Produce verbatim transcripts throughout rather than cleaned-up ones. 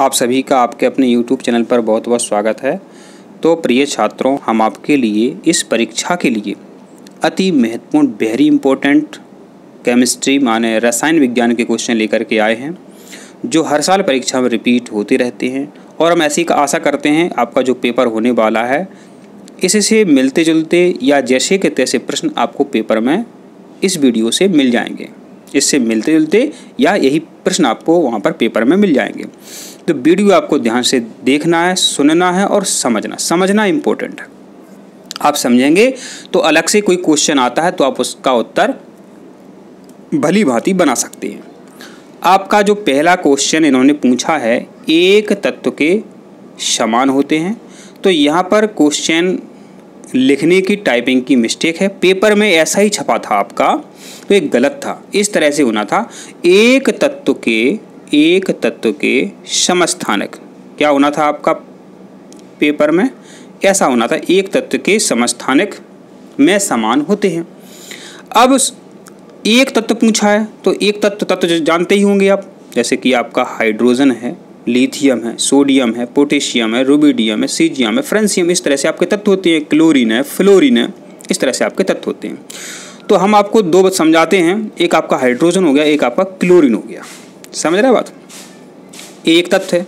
आप सभी का आपके अपने YouTube चैनल पर बहुत बहुत स्वागत है। तो प्रिय छात्रों, हम आपके लिए इस परीक्षा के लिए अति महत्वपूर्ण वेरी इंपॉर्टेंट केमिस्ट्री माने रसायन विज्ञान के क्वेश्चन लेकर के आए हैं, जो हर साल परीक्षा में रिपीट होते रहते हैं। और हम ऐसी आशा करते हैं आपका जो पेपर होने वाला है, इससे मिलते जुलते या जैसे के तैसे प्रश्न आपको पेपर में इस वीडियो से मिल जाएंगे। इससे मिलते जुलते या यही प्रश्न आपको वहाँ पर पेपर में मिल जाएंगे। तो वीडियो आपको ध्यान से देखना है, सुनना है और समझना समझना इम्पोर्टेंट है। आप समझेंगे तो अलग से कोई क्वेश्चन आता है तो आप उसका उत्तर भली भांति बना सकते हैं। आपका जो पहला क्वेश्चन इन्होंने पूछा है, एक तत्व के समान होते हैं। तो यहाँ पर क्वेश्चन लिखने की टाइपिंग की मिस्टेक है। पेपर में ऐसा ही छपा था आपका, तो ये गलत था। इस तरह से होना था, एक तत्व के एक तत्व के समस्थानक। क्या होना था आपका पेपर में? ऐसा होना था, एक तत्व के समस्थानक में समान होते हैं। अब एक तत्व पूछा है तो एक तत्व तत्व जानते ही होंगे आप, जैसे कि आपका हाइड्रोजन है, लिथियम है, सोडियम है, पोटेशियम है, रुबिडियम है, सीजियम है, फ्रेंसियम, इस तरह से आपके तत्व होते हैं। क्लोरीन है, फ्लोरीन है, इस तरह से आपके तत्व होते हैं। तो हम आपको दो बात समझाते हैं, एक आपका हाइड्रोजन हो गया, एक आपका क्लोरीन हो गया। समझ रहे बात? एक तत्व है,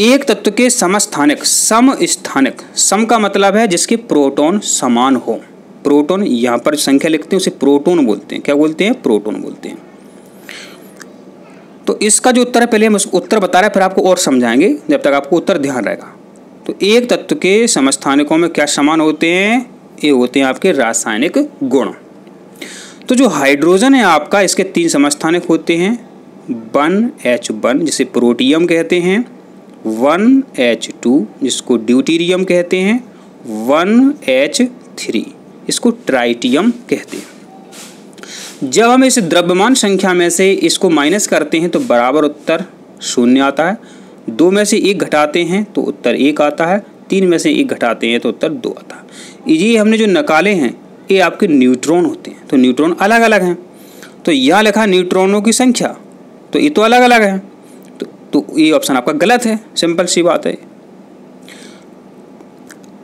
एक तत्व के समस्थानक। समस्थानक, सम का मतलब है जिसके प्रोटॉन समान हो। प्रोटॉन यहाँ पर संख्या लिखते हैं, उसे प्रोटॉन बोलते हैं। क्या बोलते हैं? प्रोटॉन बोलते हैं। तो इसका जो उत्तर है, पहले हम उसको उत्तर बता रहे हैं, फिर आपको और समझाएंगे, जब तक आपको उत्तर ध्यान रहेगा। तो एक तत्व के समस्थानिकों में क्या समान होते हैं? ये होते हैं आपके रासायनिक गुण। तो जो हाइड्रोजन है आपका, इसके तीन समस्थानिक होते हैं, वन एच वन जिसे प्रोटियम कहते हैं, वन एच टू जिसको ड्यूटीरियम कहते हैं, वन एच थ्री इसको ट्राइटियम कहते हैं। जब हम इस द्रव्यमान संख्या में से इसको माइनस करते हैं तो बराबर उत्तर शून्य आता है। दो में से एक घटाते हैं तो उत्तर एक आता है, तीन में से एक घटाते हैं तो उत्तर दो आता है। ये हमने जो निकाले हैं, ये आपके न्यूट्रॉन होते हैं। तो न्यूट्रॉन अलग अलग हैं, तो यह लिखा न्यूट्रॉनों की संख्या, तो ये तो अलग अलग है, तो, तो ये ऑप्शन आपका गलत है। सिंपल सी बात है।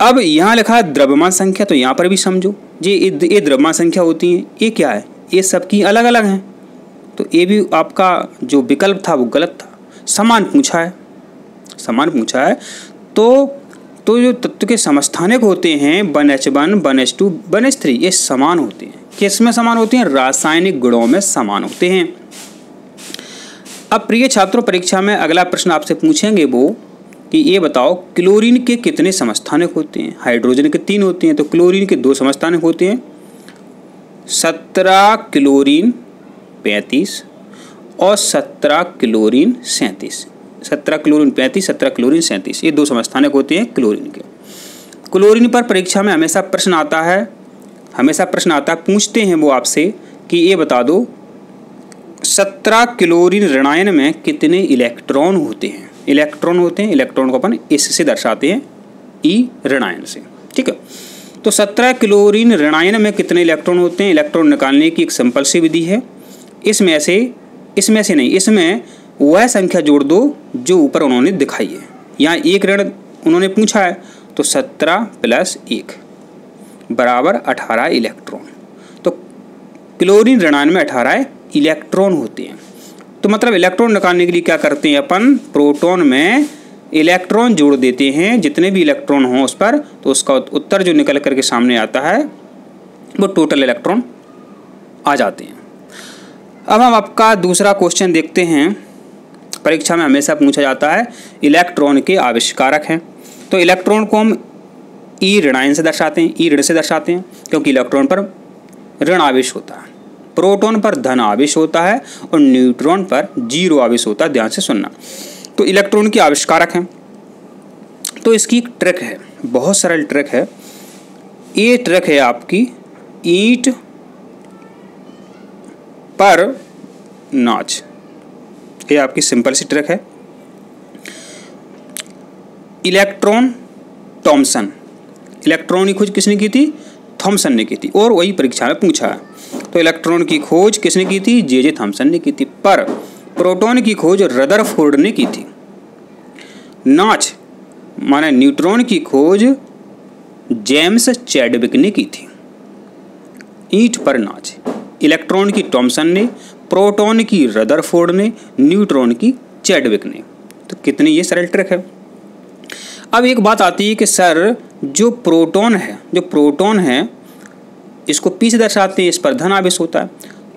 अब यहाँ लिखा द्रव्यमान संख्या, तो यहाँ पर भी समझो जी, ये द्रव्यमान संख्या होती है, ये क्या है? ये सबकी अलग अलग हैं, तो ये भी आपका जो विकल्प था वो गलत था। समान पूछा है, समान पूछा है तो तो जो तत्व के समस्थानिक होते हैं, one H one one H two one H three ये समान होते हैं। किसमें समान होते हैं? रासायनिक गुणों में समान होते हैं। अब प्रिय छात्रों, परीक्षा में अगला प्रश्न आपसे पूछेंगे वो कि ये बताओ क्लोरीन के कितने समस्थानिक होते हैं? हाइड्रोजन के तीन होते हैं, तो क्लोरीन के दो समस्थानिक होते हैं, सत्रह क्लोरीन पैंतीस और सत्रह क्लोरीन सैंतीस। सत्रह क्लोरीन पैंतीस, सत्रह क्लोरीन सैंतीस, ये दो समस्थानक होते हैं क्लोरीन के। क्लोरीन पर परीक्षा में हमेशा प्रश्न आता है, हमेशा प्रश्न आता है, पूछते हैं वो आपसे कि ये बता दो सत्रह क्लोरीन ऋणायन में कितने इलेक्ट्रॉन होते हैं? इलेक्ट्रॉन होते हैं, इलेक्ट्रॉन को अपन इससे दर्शाते हैं, ई ऋणायन से, ठीक है। तो सत्रह क्लोरीन ऋणायन में कितने इलेक्ट्रॉन होते हैं? इलेक्ट्रॉन निकालने की एक सिंपल सी विधि है। इसमें से इसमें से नहीं इसमें वह संख्या जोड़ दो जो ऊपर उन्होंने दिखाई है। यहाँ एक ऋण उन्होंने पूछा है, तो सत्रह प्लस एक बराबर अठारह इलेक्ट्रॉन। तो क्लोरीन ऋणायन में अठारह इलेक्ट्रॉन होते हैं। तो मतलब इलेक्ट्रॉन निकालने के लिए क्या करते हैं अपन? प्रोटॉन में इलेक्ट्रॉन जोड़ देते हैं, जितने भी इलेक्ट्रॉन हों उस पर, तो उसका उत्तर जो निकल करके सामने आता है वो टोटल इलेक्ट्रॉन आ जाते हैं। अब हम आपका दूसरा क्वेश्चन देखते हैं। परीक्षा में हमेशा पूछा जाता है इलेक्ट्रॉन के आविष्कारक हैं, तो इलेक्ट्रॉन को हम ई ऋणायन से दर्शाते हैं, ई ऋण से दर्शाते हैं, क्योंकि इलेक्ट्रॉन पर ऋण आवेश होता है, प्रोटॉन पर धन आवेश होता है और न्यूट्रॉन पर जीरो आवेश होता है। ध्यान से सुनना, तो इलेक्ट्रॉन के आविष्कारक हैं। तो इसकी एक ट्रिक है, बहुत सरल ट्रिक है। ये ट्रिक है आपकी, ईंट पर नाच। ये आपकी सिंपल सी ट्रिक है। इलेक्ट्रॉन थॉमसन, इलेक्ट्रॉन की खोज किसने की थी? थॉमसन ने की थी, और वही परीक्षा में पूछा है। तो इलेक्ट्रॉन की खोज किसने की थी? जे जे थॉमसन ने की थी। पर प्रोटॉन की खोज रदरफोर्ड ने की थी। नॉच माने न्यूट्रॉन की खोज जेम्स चैडविक ने की थी। ईंट पर नाच, इलेक्ट्रॉन की टॉम्सन ने, प्रोटॉन की रदरफोर्ड ने, न्यूट्रॉन की चैडविक ने। तो कितनी ये सरल ट्रिक है। अब एक बात आती है कि सर जो प्रोटॉन है जो प्रोटॉन है इसको पी से दर्शाते हैं, इस पर धन आवेश होता है।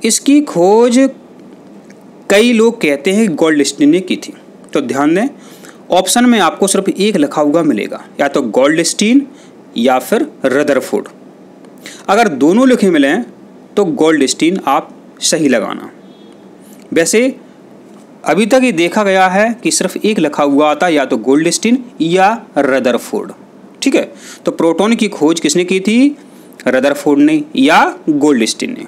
इसकी खोज कई लोग कहते हैं गोल्डस्टीन ने की थी। तो ध्यान दें ऑप्शन में आपको सिर्फ एक लिखा हुआ मिलेगा, या तो गोल्डस्टीन या फिर रदरफोर्ड। अगर दोनों लिखे मिलें तो गोल्डस्टीन आप सही लगाना। वैसे अभी तक ये देखा गया है कि सिर्फ एक लिखा हुआ आता, या तो गोल्डस्टीन या रदरफोर्ड। ठीक है, तो प्रोटॉन की खोज किसने की थी? रदरफोर्ड ने या गोल्डस्टीन ने।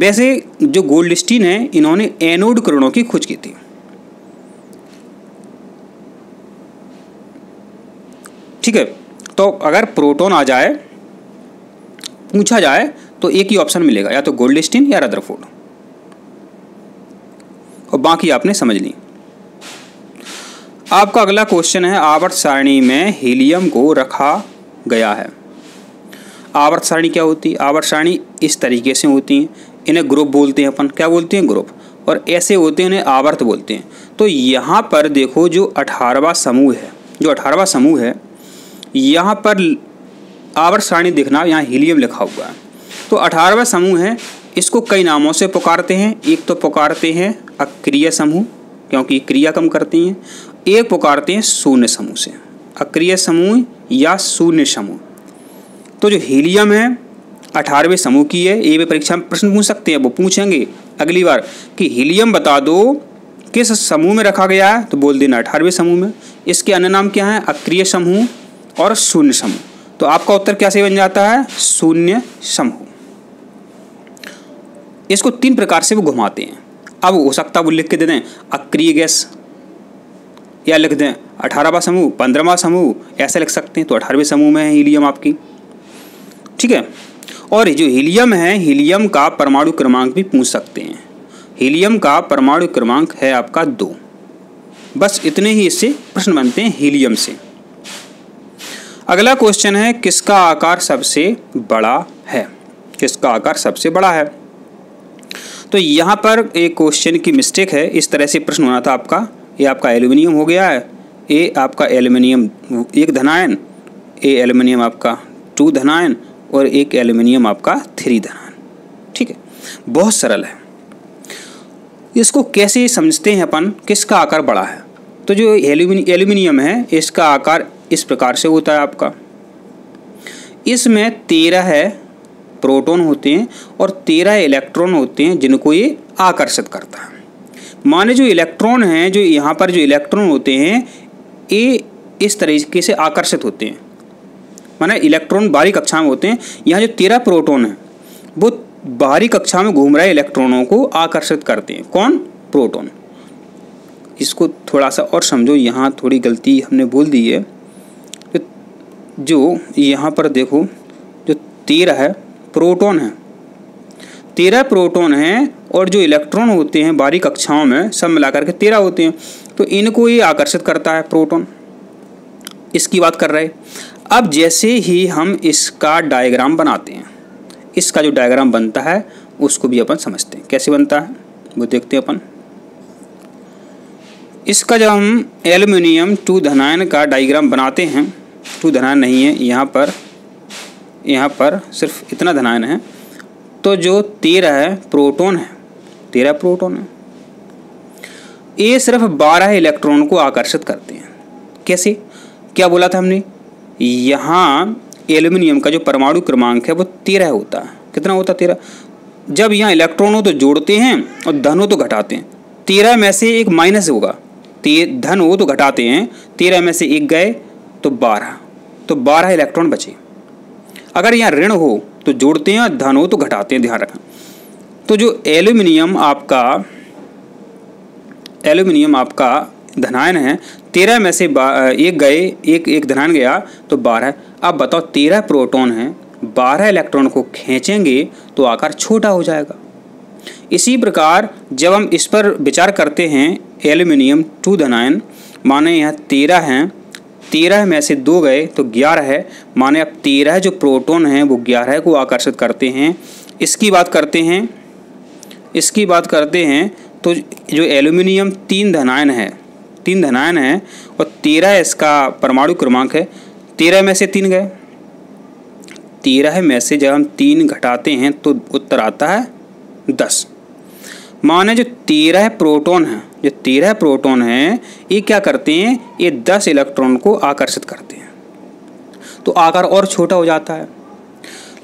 वैसे जो गोल्डस्टीन है इन्होंने एनोड किरणों की खोज की थी। ठीक है, तो अगर प्रोटॉन आ जाए पूछा जाए तो एक ही ऑप्शन मिलेगा, या तो गोल्डस्टीन या रदरफोर्ड। और बाकी आपने समझ ली। आपका अगला क्वेश्चन है, आवर्त सारणी में हीलियम को रखा गया है। आवर्त सारणी क्या होती है? आवर्त सारणी इस तरीके से होती है, इन्हें ग्रुप बोलते हैं अपन। क्या बोलते हैं? ग्रुप। और ऐसे होते हैं इन्हें आवर्त बोलते हैं। तो यहाँ पर देखो जो अठारहवां समूह है जो अठारहवां समूह है यहाँ पर आवर्त सारणी देखना, यहाँ हीलियम लिखा हुआ है। तो अठारहवां समूह है, इसको कई नामों से पुकारते हैं। एक तो पुकारते हैं अक्रिय समूह, क्योंकि क्रिया कम करती हैं। एक पुकारते हैं शून्य समूह से, अक्रिय समूह या शून्य समूह। तो जो हीलियम है अठारहवें समूह की है। ये भी परीक्षा में प्रश्न पूछ सकते हैं, वो पूछेंगे अगली बार कि हीलियम बता दो किस समूह में रखा गया है, तो बोल देना अठारहवें समूह में। इसके अन्य नाम क्या हैं? अक्रिय समूह और शून्य समूह। तो आपका उत्तर क्या से बन जाता है? शून्य समूह। इसको तीन प्रकार से वो घुमाते हैं। अब हो सकता है वो लिख के दे दें अक्रिय गैस, या लिख दें अठारहवां समूह, पंद्रहवां समूह, ऐसे लिख सकते हैं। तो अठारहवें समूह में है हीलियम आपकी। ठीक है, और जो हीलियम है हीलियम का परमाणु क्रमांक भी पूछ सकते हैं। हीलियम का परमाणु क्रमांक है आपका दो। बस इतने ही इससे प्रश्न बनते हैं हीलियम से। अगला क्वेश्चन है, किसका आकार सबसे बड़ा है? किसका आकार सबसे बड़ा है? तो यहाँ पर एक क्वेश्चन की मिस्टेक है, इस तरह से प्रश्न होना था आपका। ये आपका एल्यूमिनियम हो गया है, ये आपका एल्यूमिनियम एक धनायन, ये एल्यूमिनियम आपका टू धनायन और एक एल्यूमिनियम आपका थ्री धनायन। ठीक है, बहुत सरल है। इसको कैसे समझते हैं अपन किसका आकार बड़ा है? तो जो एल्यूमिनियम है इसका आकार इस प्रकार से होता है आपका। इसमें तेरह है प्रोटॉन होते हैं और तेरह इलेक्ट्रॉन होते हैं जिनको ये आकर्षित करता है। माने जो इलेक्ट्रॉन हैं जो यहाँ पर जो इलेक्ट्रॉन होते हैं ये इस तरीके से आकर्षित होते हैं, माने इलेक्ट्रॉन बाहरी कक्षा में होते हैं। यहाँ जो तेरह प्रोटॉन हैं वो बाहरी कक्षा में घूम रहे इलेक्ट्रॉनों को आकर्षित करते हैं। कौन? प्रोटॉन। इसको थोड़ा सा और समझो, यहाँ थोड़ी गलती हमने बोल दी है। जो यहाँ पर देखो जो तेरह है प्रोटॉन है, तेरह प्रोटॉन हैं और जो इलेक्ट्रॉन होते हैं बारीक कक्षाओं में सब मिलाकर के तेरह होते हैं। तो इनको ये आकर्षित करता है प्रोटॉन, इसकी बात कर रहे हैं। अब जैसे ही हम इसका डायग्राम बनाते हैं, इसका जो डायग्राम बनता है उसको भी अपन समझते हैं कैसे बनता है वो देखते हैं अपन। इसका जब हम एल्यूमिनियम टू धनायन का डायग्राम बनाते हैं, टू धनायन नहीं है यहाँ पर, यहाँ पर सिर्फ इतना धनायन है। तो जो तेरह है प्रोटॉन है, तेरह प्रोटॉन है, ये सिर्फ बारह इलेक्ट्रॉन को आकर्षित करते हैं। कैसे? क्या बोला था हमने? यहाँ एल्यूमिनियम का जो परमाणु क्रमांक है वो तेरह होता है। कितना होता है? तेरह। जब यहाँ इलेक्ट्रॉन हो तो जोड़ते हैं और धन हो तो घटाते हैं। तेरह में से एक माइनस होगा, धन हो तो घटाते हैं, तेरह में से एक गए तो बारह, तो बारह इलेक्ट्रॉन बचे। अगर यहाँ ऋण हो तो जोड़ते हैं और धन हो तो घटाते हैं, ध्यान रखना। तो जो एल्यूमिनियम आपका एल्यूमिनियम आपका धनायन है, तेरह में से एक गए, एक एक धनायन गया तो बारह। अब बताओ तेरह प्रोटॉन हैं, बारह इलेक्ट्रॉन को खींचेंगे तो आकार छोटा हो जाएगा। इसी प्रकार जब हम इस पर विचार करते हैं एल्यूमिनियम टू धनायन, माने यहाँ तेरह हैं, तेरह में से दो गए तो ग्यारह है, माने अब तेरह जो प्रोटॉन हैं वो ग्यारह को आकर्षित करते हैं। इसकी बात करते हैं इसकी बात करते हैं तो जो एल्यूमिनियम तीन धनायन है तीन धनायन है और तेरह इसका परमाणु क्रमांक है, तेरह में से तीन गए, तेरह में से जब हम तीन घटाते हैं तो उत्तर आता है दस। माने जो तेरह प्रोटॉन हैं जो तेरह प्रोटॉन हैं ये क्या करते हैं, ये दस इलेक्ट्रॉन को आकर्षित करते हैं, तो आकार और छोटा हो जाता है।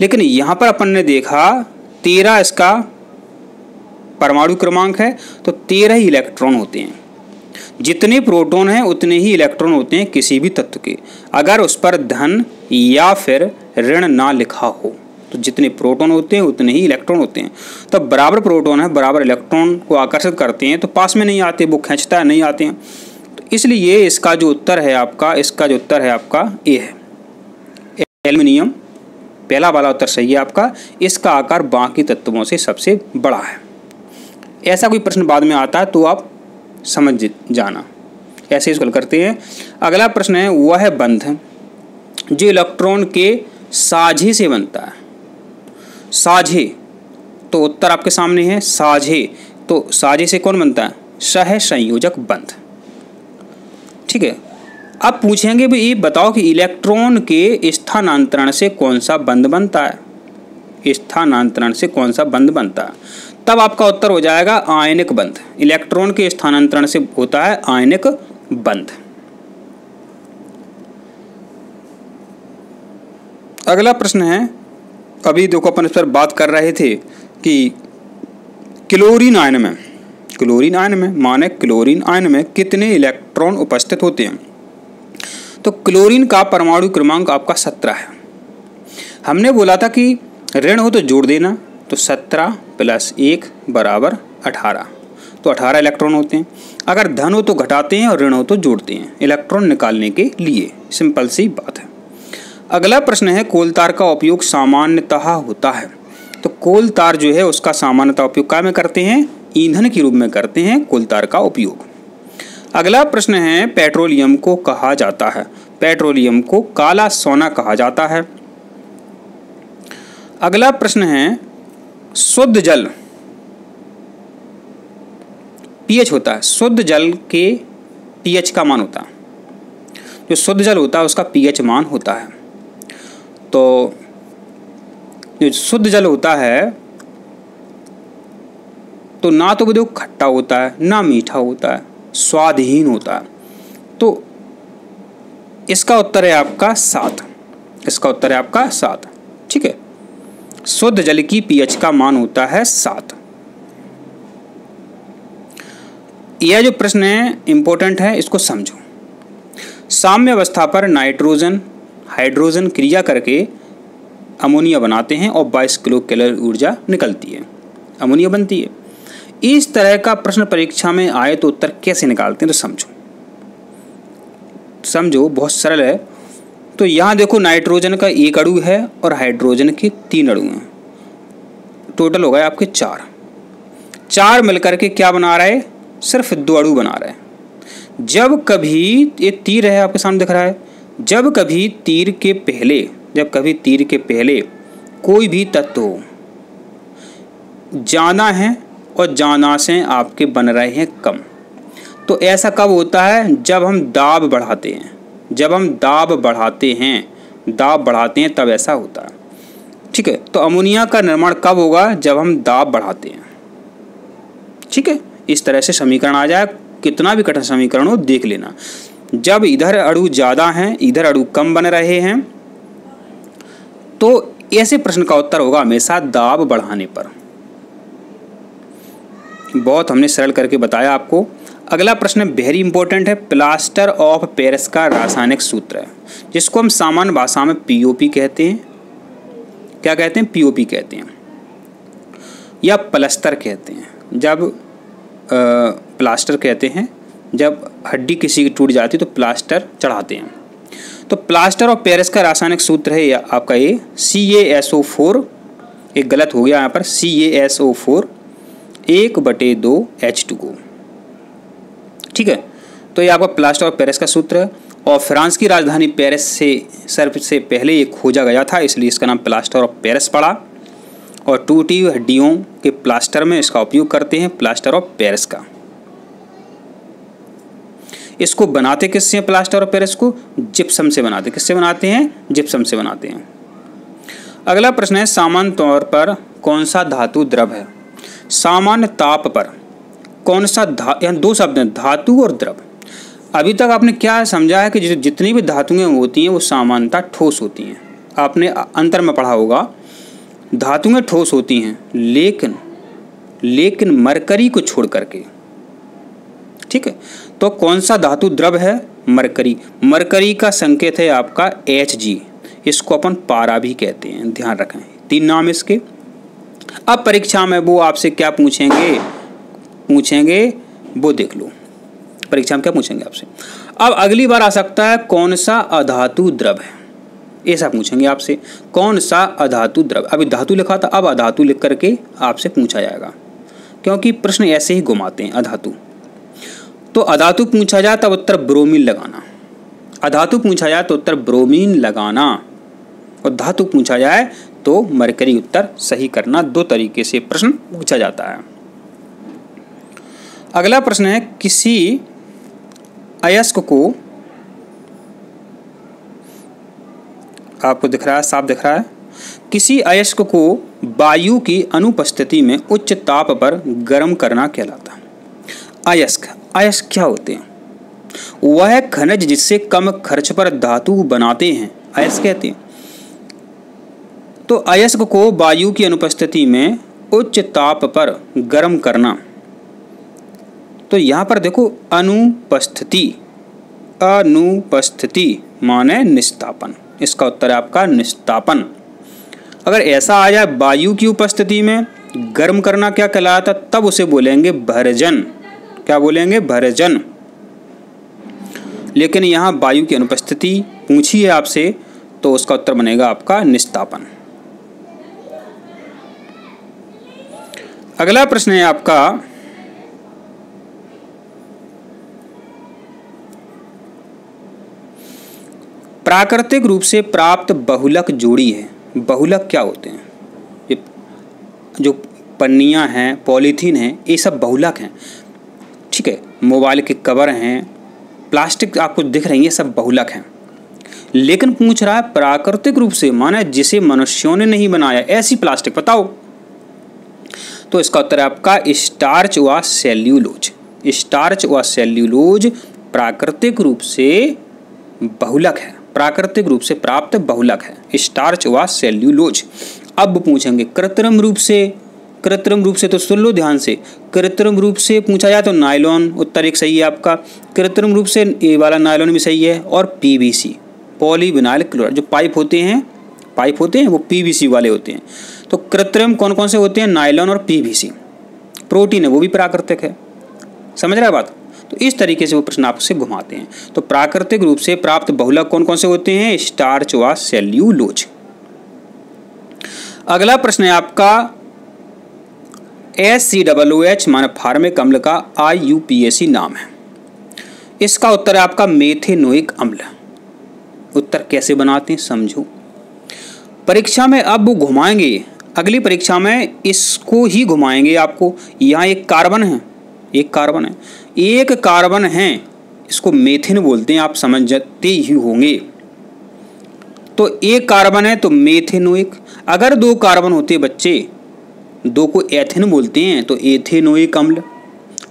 लेकिन यहाँ पर अपन ने देखा तेरह इसका परमाणु क्रमांक है तो तेरह ही इलेक्ट्रॉन होते हैं, जितने प्रोटॉन हैं उतने ही इलेक्ट्रॉन होते हैं किसी भी तत्व के, अगर उस पर धन या फिर ऋण ना लिखा हो। तो जितने प्रोटॉन होते हैं उतने ही इलेक्ट्रॉन होते हैं, तब बराबर प्रोटॉन है बराबर इलेक्ट्रॉन को आकर्षित करते हैं तो पास में नहीं आते, वो खींचता है नहीं आते हैं, तो इसलिए इसका जो उत्तर है आपका इसका जो उत्तर है आपका ए है, एल्युमिनियम पहला वाला उत्तर सही है आपका। इसका आकार बाकी तत्वों से सबसे बड़ा है। ऐसा कोई प्रश्न बाद में आता है तो आप समझ जाना, ऐसे इसको करते हैं। अगला प्रश्न है वह है बंधन जो इलेक्ट्रॉन के साझे से बनता है, साझे, तो उत्तर आपके सामने है साझे, तो साझे से कौन बनता है, सह संयोजक बंध। ठीक है, अब पूछेंगे भी ये बताओ कि इलेक्ट्रॉन के स्थानांतरण से कौन सा बंध बनता है, स्थानांतरण से कौन सा बंध बनता है, तब आपका उत्तर हो जाएगा आयनिक बंध। इलेक्ट्रॉन के स्थानांतरण से होता है आयनिक बंध। अगला प्रश्न है, अभी देखो अपन इस पर बात कर रहे थे कि क्लोरीन आयन में क्लोरीन आयन में माने क्लोरीन आयन में कितने इलेक्ट्रॉन उपस्थित होते हैं, तो क्लोरीन का परमाणु क्रमांक आपका सत्रह है। हमने बोला था कि ऋण हो तो जोड़ देना, तो सत्रह प्लस एक बराबर अठारह, तो अठारह इलेक्ट्रॉन होते हैं। अगर धन हो तो घटाते हैं और ऋण हो तो जोड़ते हैं इलेक्ट्रॉन निकालने के लिए, सिंपल सी बात है। अगला प्रश्न है कोल तार का उपयोग सामान्यतः होता है, तो कोल तार जो है उसका सामान्यतः उपयोग क्या में करते हैं, ईंधन के रूप में करते हैं कोल तार का उपयोग। अगला प्रश्न है पेट्रोलियम को कहा जाता है पेट्रोलियम को काला सोना कहा जाता है। अगला प्रश्न है शुद्ध जल पीएच होता है, शुद्ध जल के पीएच का मान होता है, जो शुद्ध जल होता है उसका पीएच मान होता है, तो जो शुद्ध जल होता है तो ना तो वो खट्टा होता है ना मीठा होता है, स्वादहीन होता है, तो इसका उत्तर है आपका सात इसका उत्तर है आपका सात। ठीक है, शुद्ध जल की पीएच का मान होता है सात। यह जो प्रश्न है इंपॉर्टेंट है, इसको समझो। साम्य अवस्था पर नाइट्रोजन हाइड्रोजन क्रिया करके अमोनिया बनाते हैं और बाईस किलो कैलोरी ऊर्जा निकलती है, अमोनिया बनती है। इस तरह का प्रश्न परीक्षा में आए तो उत्तर कैसे निकालते हैं, तो समझो समझो बहुत सरल है। तो यहाँ देखो नाइट्रोजन का एक अणु है और हाइड्रोजन के तीन अणु हैं, टोटल हो गए आपके चार चार मिलकर के क्या बना रहा है, सिर्फ दो अणु बना रहा है। जब कभी ये तीर है आपके सामने दिख रहा है, जब कभी तीर के पहले जब कभी तीर के पहले कोई भी तत्व जाना है और जाना से आपके बन रहे हैं कम, तो ऐसा कब होता है, जब हम दाब बढ़ाते हैं जब हम दाब बढ़ाते हैं दाब बढ़ाते हैं तब ऐसा होता है। ठीक है, तो अमोनिया का निर्माण कब होगा, जब हम दाब बढ़ाते हैं। ठीक है, इस तरह से समीकरण आ जाए, कितना भी कठिन समीकरण हो देख लेना। जब इधर अणु ज़्यादा हैं इधर अणु कम बन रहे हैं, तो ऐसे प्रश्न का उत्तर होगा हमेशा दाब बढ़ाने पर। बहुत हमने सरल करके बताया आपको। अगला प्रश्न वेरी इंपॉर्टेंट है, प्लास्टर ऑफ पेरिस का रासायनिक सूत्र है, जिसको हम सामान्य भाषा में पीओपी कहते हैं। क्या कहते हैं, पीओपी कहते हैं या प्लास्टर कहते हैं। जब प्लास्टर कहते हैं, जब हड्डी किसी की टूट जाती है तो प्लास्टर चढ़ाते हैं। तो प्लास्टर ऑफ पेरिस का रासायनिक सूत्र है आपका ये सी ए एस ओ फोर, एक गलत हो गया यहाँ पर, सी ए एस ओ फोर एक बटे दो एच टू ओ। ठीक है, तो ये आपका प्लास्टर और पेरिस का सूत्र है। और फ्रांस की राजधानी पेरिस से सर्व से पहले ये खोजा गया था, इसलिए इसका नाम प्लास्टर और पेरिस पड़ा। और टूटी हुई हड्डियों के प्लास्टर में इसका उपयोग करते हैं, प्लास्टर और पेरिस का। इसको बनाते किससे हैं प्लास्टर और पेरिस को? जिप्सम से बनाते। किससे बनाते हैं? जिप्सम से बनाते हैं। अगला प्रश्न है, सामान्य तौर पर कौन सा धातु द्रव है? सामान्य ताप पर कौन सा धातु, यहाँ दो शब्द हैं, धातु और द्रव। अभी तक आपने क्या समझा है कि जितनी भी धातुएं होती हैं वो सामान्यतः ठोस होती हैं। आपने अंतर में पढ़ा होगा, धातुएं ठोस होती हैं लेकिन लेकिन मरकरी को छोड़ करके। ठीक है, तो कौन सा धातु द्रव है? मरकरी। मरकरी का संकेत है आपका Hg, इसको अपन पारा भी कहते हैं, ध्यान रखें। तीन नाम इसके। अब परीक्षा में वो आपसे क्या पूछेंगे पूछेंगे वो देख लो, परीक्षा में क्या पूछेंगे आपसे। अब अगली बार आ सकता है कौन सा अधातु द्रव है, ऐसा पूछेंगे आपसे, कौन सा अधातु द्रव। अभी धातु लिखा था, अब अधातु लिख करके आपसे पूछा जाएगा, क्योंकि प्रश्न ऐसे ही घुमाते हैं। अधातु तो अधातु पूछा जाए तब उत्तर ब्रोमीन लगाना, अधातु पूछा जाए तो उत्तर ब्रोमीन लगाना, और धातु पूछा जाए तो मरकरी उत्तर सही करना। दो तरीके से प्रश्न पूछा जाता है। अगला प्रश्न है, किसी अयस्क को, आपको दिख रहा है, साफ दिख रहा है, किसी अयस्क को वायु की अनुपस्थिति में उच्च ताप पर गर्म करना कहलाता है। अयस्क अयस्क क्या होते हैं? वह खनिज जिससे कम खर्च पर धातु बनाते हैं, अयस्क कहते हैं। तो अयस्क को वायु की अनुपस्थिति में उच्च ताप पर गर्म करना, तो यहाँ पर देखो अनुपस्थिति, अनुपस्थिति माने निस्तापन, इसका उत्तर है आपका निस्तापन। अगर ऐसा आ जाए वायु की उपस्थिति में गर्म करना क्या कहलाता, तब उसे बोलेंगे भरजन। क्या बोलेंगे? भरजन। लेकिन यहाँ वायु की अनुपस्थिति पूछी है आपसे, तो उसका उत्तर बनेगा आपका निस्तापन। अगला प्रश्न है आपका, प्राकृतिक रूप से प्राप्त बहुलक जोड़ी है। बहुलक क्या होते हैं? ये जो पन्नियाँ हैं, पॉलीथीन हैं, ये सब बहुलक हैं। ठीक है, मोबाइल के कवर हैं, प्लास्टिक आपको दिख रही है, सब बहुलक हैं। लेकिन पूछ रहा है प्राकृतिक रूप से, माना जिसे मनुष्यों ने नहीं बनाया, ऐसी प्लास्टिक बताओ। तो इसका उत्तर है आपका स्टार्च व सेल्यूलोज। स्टार्च व सेल्यूलोज प्राकृतिक रूप से बहुलक है, प्राकृतिक रूप से प्राप्त बहुलक है स्टार्च व सेल्यूलोज। अब पूछेंगे कृत्रिम रूप से, कृत्रिम रूप से तो सुन लो ध्यान से, कृत्रिम रूप से पूछा जाए तो नायलॉन, उत्तर एक सही है आपका, कृत्रिम रूप से ये वाला नायलॉन भी सही है, और पीवीसी, पॉलीविनाइल क्लोराइड, जो पाइप होते हैं, पाइप होते हैं वो पीवीसी वाले होते हैं। तो कृत्रिम कौन कौन से होते हैं? नायलॉन और पीवीसी। प्रोटीन है वो भी प्राकृतिक है, समझ रहा है बात। तो इस तरीके से वो प्रश्न आपसे घुमाते हैं। तो प्राकृतिक रूप से प्राप्त बहुलक कौन कौन से होते हैं? स्टार्च व सेल्यूलोज। अगला प्रश्न है आपका, एस सी डब्लू एच माने फार्मिक अम्ल का आई यू पी ए सी नाम है। इसका उत्तर है आपका मेथेनोइक अम्ल। उत्तर कैसे बनाते हैं समझो, परीक्षा में अब वो घुमाएंगे, अगली परीक्षा में इसको ही घुमाएंगे आपको। यहाँ एक कार्बन है, एक कार्बन है, एक कार्बन है, इसको मेथिन बोलते हैं, आप समझते ही होंगे। तो एक कार्बन है तो मेथेनोइक। अगर दो कार्बन होते बच्चे, दो को एथिन बोलते हैं तो एथेनोइक अम्ल,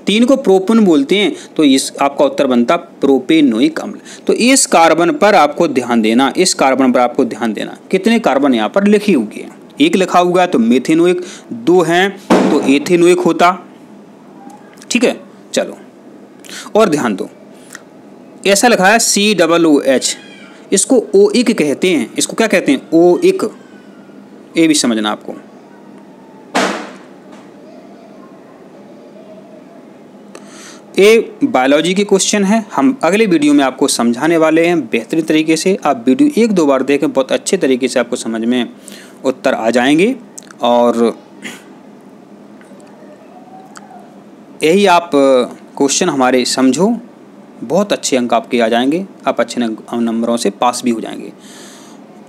तीन को प्रोपन बोलते हैं तो इस आपका उत्तर बनता प्रोपेनोइक अम्ल। तो इस कार्बन पर आपको ध्यान देना, इस कार्बन पर आपको ध्यान देना, कितने कार्बन यहाँ पर लिखे हुए हैं? एक लिखा हुआ है तो मेथेनोइक, दो हैं तो एथेनोइक होता। ठीक है, चलो और ध्यान दो, ऐसा लिखा है सी डबल ओ एच, इसको ओ इक कहते हैं, इसको क्या कहते हैं? ओ इक, ये भी समझना आपको। ये बायोलॉजी के क्वेश्चन है, हम अगले वीडियो में आपको समझाने वाले हैं बेहतरीन तरीके से। आप वीडियो एक दो बार देखें, बहुत अच्छे तरीके से आपको समझ में उत्तर आ जाएंगे। और यही आप क्वेश्चन हमारे समझो, बहुत अच्छे अंक आपके आ जाएंगे, आप अच्छे नंबरों से पास भी हो जाएंगे।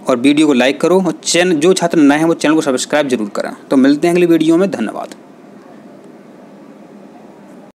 और वीडियो को लाइक करो और चैनल जो छात्र नए हैं वो चैनल को सब्सक्राइब जरूर करें। तो मिलते हैं अगली वीडियो में, धन्यवाद।